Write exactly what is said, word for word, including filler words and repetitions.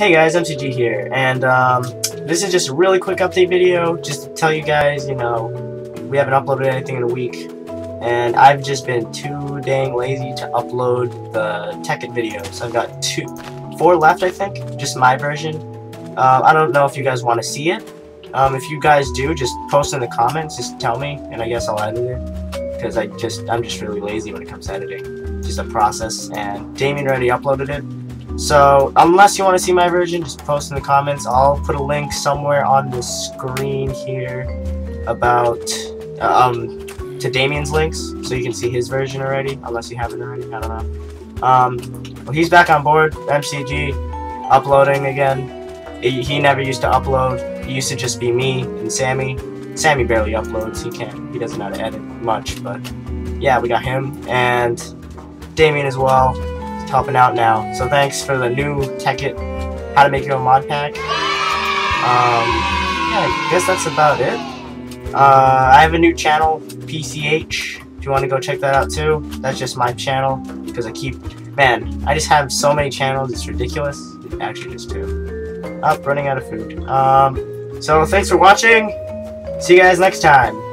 Hey guys, M C G here, and um, this is just a really quick update video just to tell you guys, you know, we haven't uploaded anything in a week, and I've just been too dang lazy to upload the Tekken videos. I've got two, four left, I think, just my version. Uh, I don't know if you guys want to see it. Um, if you guys do, just post in the comments, just tell me, and I guess I'll edit it, because I just, I'm just really lazy when it comes to editing. Just a process, and Damien already uploaded it. So, unless you want to see my version, just post in the comments. I'll put a link somewhere on the screen here about um, to Damien's links, so you can see his version already, unless you haven't already, I don't know. Um, well, he's back on board, M C G, uploading again. It, he never used to upload. It used to just be me and Sammy. Sammy barely uploads, he can't, he doesn't know how to edit much, but yeah, we got him, and Damien as well. Helping out now, so thanks for the new Tekken, how to make your own mod pack. Um, yeah, I guess that's about it. Uh, I have a new channel, P C H, if you want to go check that out too. That's just my channel, because I keep, man, I just have so many channels, it's ridiculous. Actually, just two. Up, running out of food. Um, so thanks for watching, see you guys next time.